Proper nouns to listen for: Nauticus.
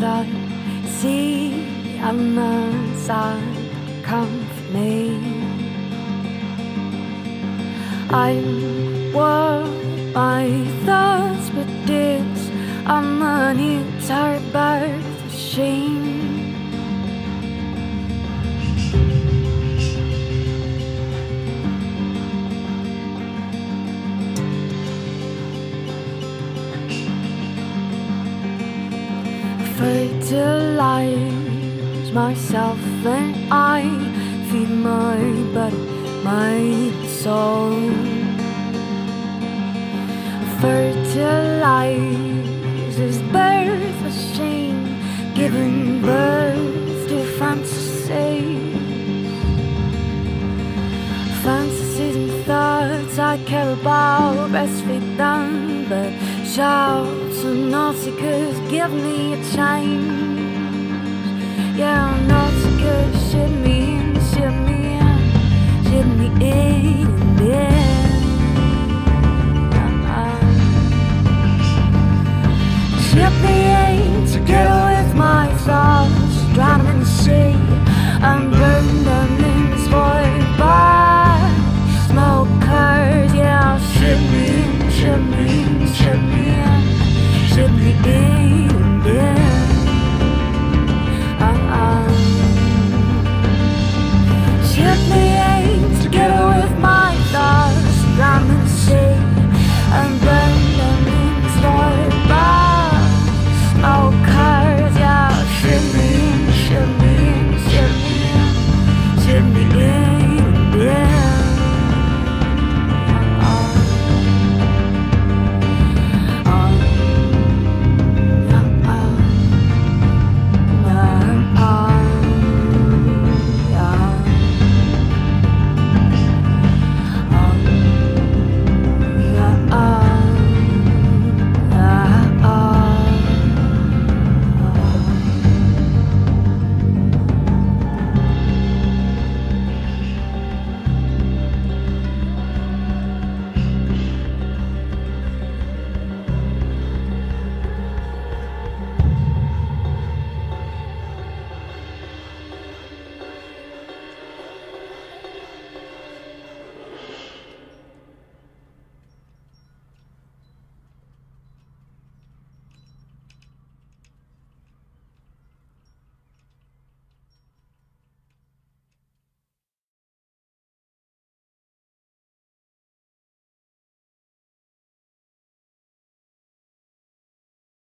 but I see others are comforting me. I wore my thoughts, but it's on my new tired birth of shame. Fertilize myself and I feed my body, my soul. Fertilizes birth of shame, giving birth to fantasies. Fantasies and thoughts I care about, breastfeed them, but shout to Nauticus, give me a change. Yeah, Nauticus, ship me in, ship me in, ship me in, and in. Ship me in together.